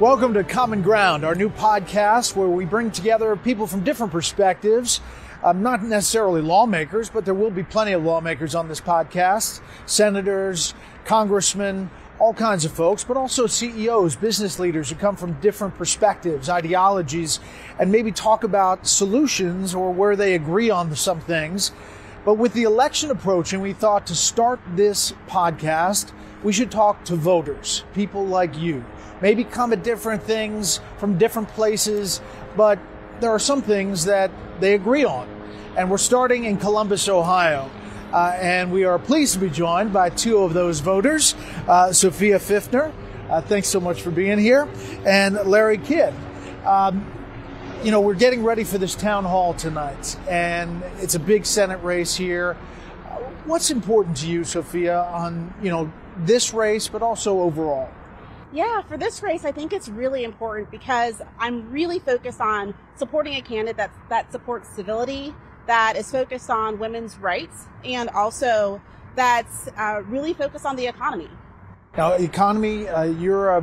Welcome to Common Ground, our new podcast where we bring together people from different perspectives, not necessarily lawmakers, but there will be plenty of lawmakers on this podcast, senators, congressmen, all kinds of folks, but also CEOs, business leaders who come from different perspectives, ideologies, and maybe talk about solutions or where they agree on some things. But with the election approaching, we thought to start this podcast, we should talk to voters, people like you. Maybe come at different things from different places, but there are some things that they agree on. And we're starting in Columbus, Ohio. And we are pleased to be joined by two of those voters, Sophia Fiffner, thanks so much for being here, and Larry Kidd. You know, we're getting ready for this town hall tonight, and it's a big Senate race here. What's important to you, Sophia, on, you know, this race, but also overall? Yeah, for this race, I think it's really important because I'm really focused on supporting a candidate that supports civility, that is focused on women's rights, and also that's really focused on the economy. Now, economy, you're a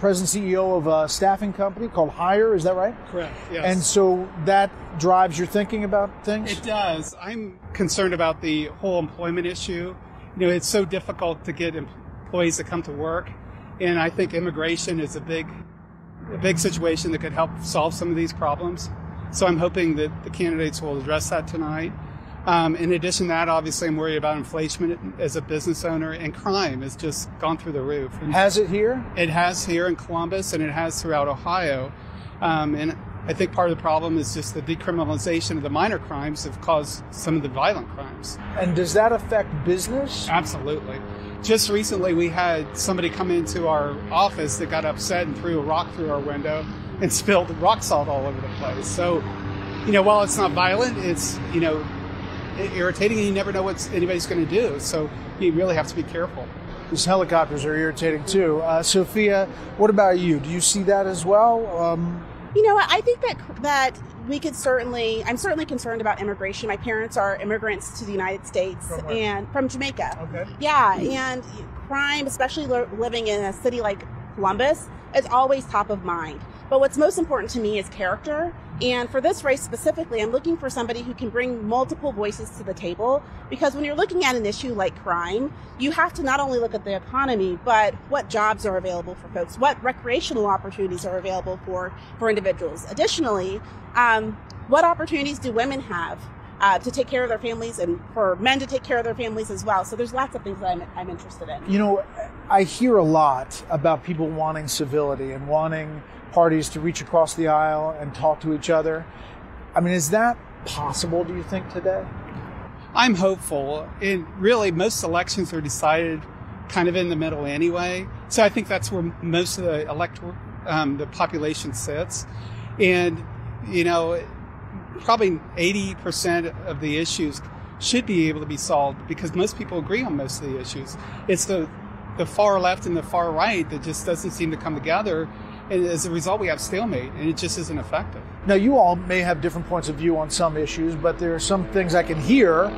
present CEO of a staffing company called Hire, is that right? Correct, yes. And so that drives your thinking about things? It does. I'm concerned about the whole employment issue. You know, it's so difficult to get employees to come to work, and I think immigration is a big situation that could help solve some of these problems. So I'm hoping that the candidates will address that tonight. In addition to that, obviously, I'm worried about inflation as a business owner, and crime has just gone through the roof. And has it here? It has here in Columbus, and it has throughout Ohio. And I think part of the problem is just the decriminalization of the minor crimes have caused some of the violent crimes. And does that affect business? Absolutely. Just recently, we had somebody come into our office that got upset and threw a rock through our window and spilled rock salt all over the place. So, you know, while it's not violent, it's, you know, irritating, and you never know what anybody's going to do. So you really have to be careful. These helicopters are irritating too. Sophia, what about you? Do you see that as well? You know, I think that we could certainly, I'm certainly concerned about immigration. My parents are immigrants to the United States and from Jamaica. Okay. Yeah, and crime, especially living in a city like Columbus, is always top of mind. But what's most important to me is character. And for this race specifically, I'm looking for somebody who can bring multiple voices to the table, because when you're looking at an issue like crime, you have to not only look at the economy, but what jobs are available for folks, what recreational opportunities are available for individuals. Additionally, what opportunities do women have to take care of their families, and for men to take care of their families as well. So there's lots of things that I'm interested in. You know, I hear a lot about people wanting civility and wanting parties to reach across the aisle and talk to each other. I mean, is that possible, do you think, today? I'm hopeful. And really, most elections are decided kind of in the middle anyway. So I think that's where most of the the population sits. And, you know, probably 80% of the issues should be able to be solved because most people agree on most of the issues. It's the far left and the far right that just doesn't seem to come together. And as a result, we have stalemate, and it just isn't effective. Now, you all may have different points of view on some issues, but there are some things I can hear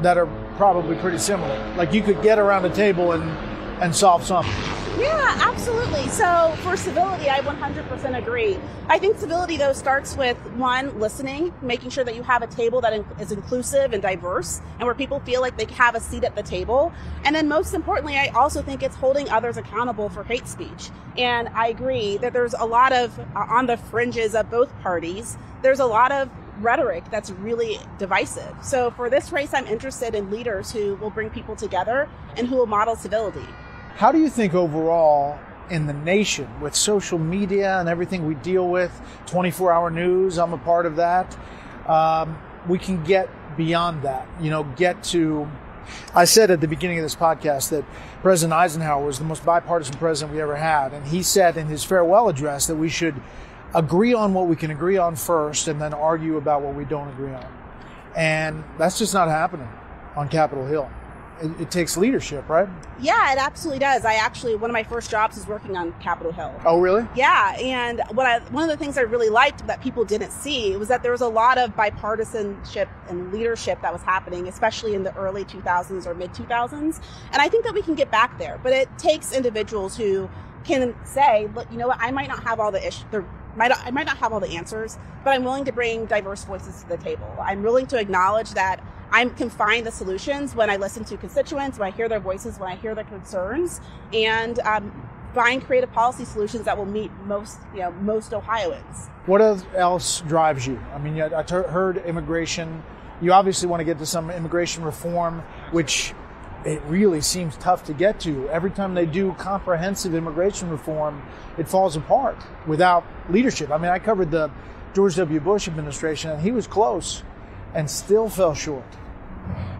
that are probably pretty similar. Like you could get around a table and solve something. Yeah, absolutely. So for civility, I 100% agree. I think civility, though, starts with, one, listening, making sure that you have a table that is inclusive and diverse and where people feel like they have a seat at the table. And then most importantly, I also think it's holding others accountable for hate speech. And I agree that there's a lot of, on the fringes of both parties, there's a lot of rhetoric that's really divisive. So for this race, I'm interested in leaders who will bring people together and who will model civility. How do you think overall in the nation, with social media and everything we deal with, 24-hour news, I'm a part of that, we can get beyond that, you know, get to... I said at the beginning of this podcast that President Eisenhower was the most bipartisan president we ever had, and he said in his farewell address that we should agree on what we can agree on first and then argue about what we don't agree on. And that's just not happening on Capitol Hill. It takes leadership, right? Yeah, it absolutely does. One of my first jobs is working on Capitol Hill. Oh, really? Yeah, and one of the things I really liked that people didn't see was that there was a lot of bipartisanship and leadership that was happening, especially in the early 2000s or mid-2000s. And I think that we can get back there, but it takes individuals who can say, look, you know what, I might not have all the issues, I might not have all the answers, but I'm willing to bring diverse voices to the table. I'm willing to acknowledge that I can find the solutions when I listen to constituents, when I hear their voices, when I hear their concerns, and find creative policy solutions that will meet most Ohioans. What else drives you? I mean, I heard immigration. You obviously want to get to some immigration reform, which it really seems tough to get to. Every time they do comprehensive immigration reform, it falls apart without leadership. I mean, I covered the George W. Bush administration, and he was close and still fell short.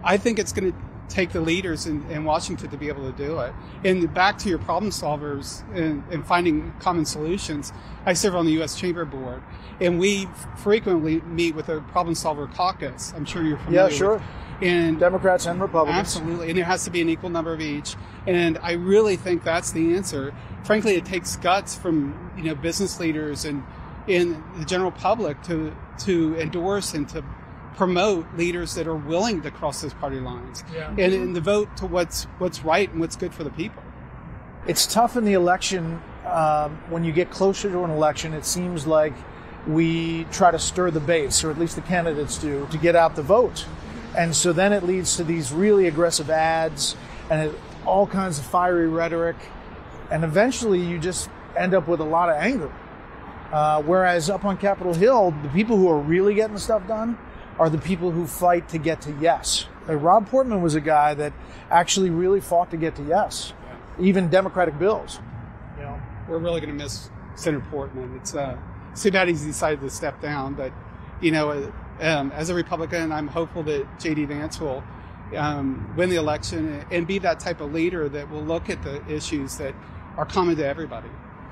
I think it's going to take the leaders in Washington to be able to do it. And back to your problem solvers and finding common solutions, I serve on the U.S. Chamber Board, and we frequently meet with a problem solver caucus. I'm sure you're familiar with. Yeah, sure. And Democrats and Republicans. Absolutely. And it has to be an equal number of each. And I really think that's the answer. Frankly, it takes guts from business leaders and the general public to endorse and to promote leaders that are willing to cross those party lines, yeah, and the vote to what's right and what's good for the people. It's tough in the election. When you get closer to an election, it seems like we try to stir the base, or at least the candidates do, to get out the vote. And so then it leads to these really aggressive ads and all kinds of fiery rhetoric. And eventually you just end up with a lot of anger. Whereas up on Capitol Hill, the people who are really getting the stuff done are the people who fight to get to yes. Like Rob Portman was a guy that actually really fought to get to yes, even Democratic bills. We're really going to miss Senator Portman. It's too bad he's decided to step down, but as a Republican, I'm hopeful that J.D. Vance will win the election and be that type of leader that will look at the issues that are common to everybody.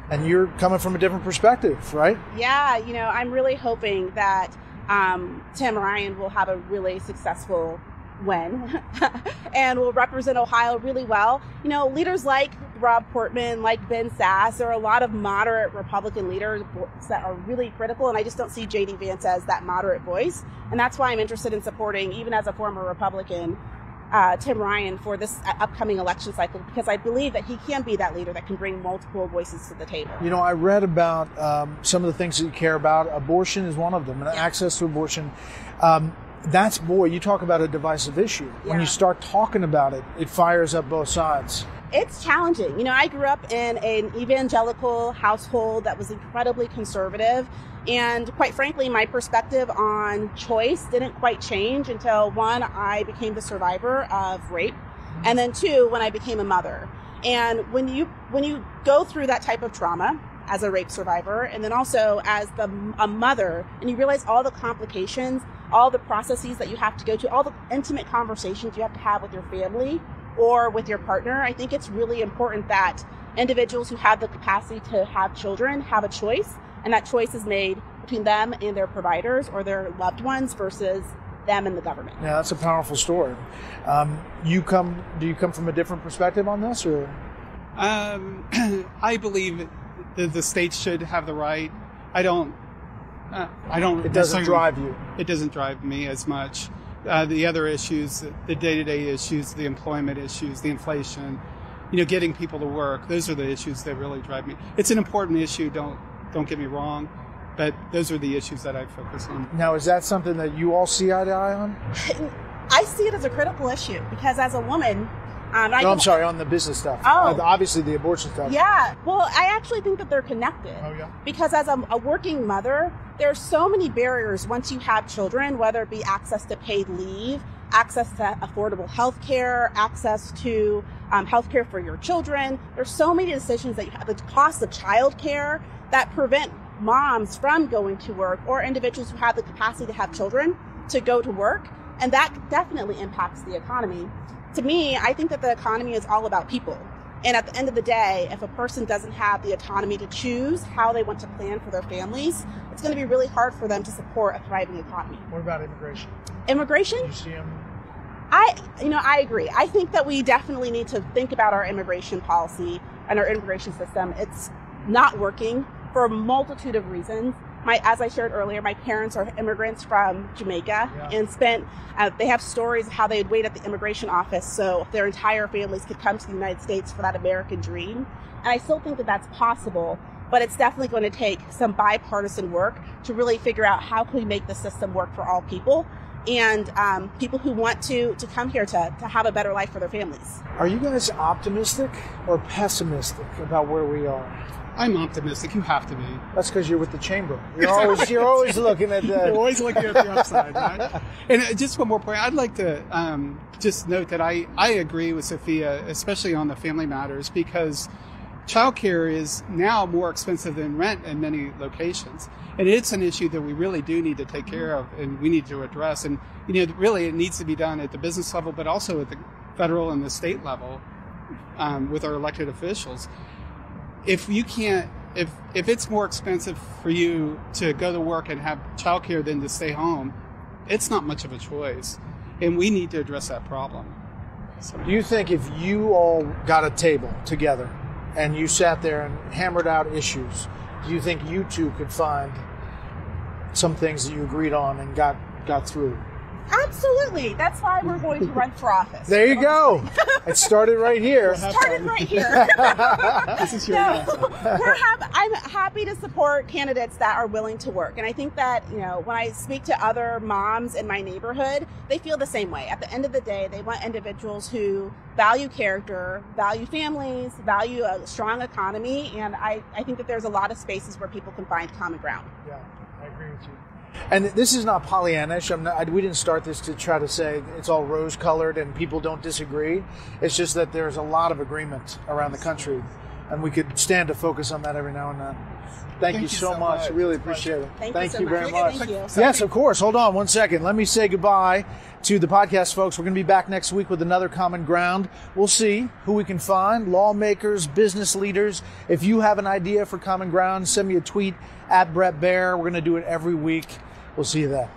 And you're coming from a different perspective, right? Yeah, I'm really hoping that Tim Ryan will have a really successful win and will represent Ohio really well. Leaders like Rob Portman, like Ben Sasse, there are a lot of moderate Republican leaders that are really critical, and I just don't see J.D. Vance as that moderate voice. And that's why I'm interested in supporting, even as a former Republican, Tim Ryan for this upcoming election cycle, because I believe that he can be that leader that can bring multiple voices to the table. I read about some of the things that you care about. Abortion is one of them, and access to abortion. That's, you talk about a divisive issue. Yeah. When you start talking about it, it fires up both sides. It's challenging. I grew up in an evangelical household that was incredibly conservative. And quite frankly, my perspective on choice didn't quite change until, one, I became the survivor of rape, and then two, when I became a mother. And when you go through that type of trauma as a rape survivor, and then also as a mother, and you realize all the complications, all the processes that you have to go to, all the intimate conversations you have to have with your family or with your partner, I think it's really important that individuals who have the capacity to have children have a choice, and that choice is made between them and their providers or their loved ones versus them and the government. Yeah, that's a powerful story. Do you come from a different perspective on this, or? I believe that the state should have the right. It doesn't drive you. It doesn't drive me as much. The other issues, the day-to-day issues, the employment issues, the inflation, getting people to work. Those are the issues that really drive me. It's an important issue. Don't get me wrong, but those are the issues that I focus on. Now, is that something that you all see eye to eye on? I see it as a critical issue because as a woman, I'm sorry, on the business stuff. Oh. Obviously the abortion stuff. Yeah. Well, I actually think that they're connected. Oh, yeah. Because as a working mother, there are so many barriers once you have children, whether it be access to paid leave, access to affordable health care, access to health care for your children. There's so many decisions that you have, the cost of child care, that prevent moms from going to work or individuals who have the capacity to have children to go to work. And that definitely impacts the economy. To me, I think that the economy is all about people. And at the end of the day, if a person doesn't have the autonomy to choose how they want to plan for their families, it's going to be really hard for them to support a thriving economy. What about immigration? Immigration? Do you see them? I agree. I think that we definitely need to think about our immigration policy and our immigration system. It's not working for a multitude of reasons. as I shared earlier, my parents are immigrants from Jamaica, and spent, they have stories of how they would wait at the immigration office so their entire families could come to the United States for that American dream. And I still think that that's possible, but it's definitely going to take some bipartisan work to really figure out how can we make the system work for all people, and people who want to come here to have a better life for their families. Are you guys optimistic or pessimistic about where we are? I'm optimistic. You have to be. That's because you're with the Chamber. You're always looking at the... You're always looking at the upside, right? And just one more point. I'd like to just note that I agree with Sophia, especially on the family matters, because childcare is now more expensive than rent in many locations. And it's an issue that we really do need to take care of and we need to address. And, you know, really it needs to be done at the business level, but also at the federal and the state level with our elected officials. If you can't, if it's more expensive for you to go to work and have childcare than to stay home, it's not much of a choice. And we need to address that problem. So. Do you think if you all got a table together and you sat there and hammered out issues, do you think you two could find some things that you agreed on and got through? Absolutely. That's why we're going to run for office. There you go. It started right here. This is your I'm happy to support candidates that are willing to work. And I think that, you know, when I speak to other moms in my neighborhood, they feel the same way. At the end of the day, they want individuals who value character, value families, value a strong economy. And I think that there's a lot of spaces where people can find common ground. Yeah, I agree with you. And this is not Pollyannish. We didn't start this to try to say it's all rose-colored and people don't disagree. It's just that there's a lot of agreement around the country, and we could stand to focus on that every now and then. Thank you so much. Really appreciate it. Thank you very much. Thank you. Yes, of course. Hold on one second. Let me say goodbye to the podcast folks. We're going to be back next week with another Common Ground. We'll see who we can find, lawmakers, business leaders. If you have an idea for Common Ground, send me a tweet at Bret Baier. We're going to do it every week. We'll see you then.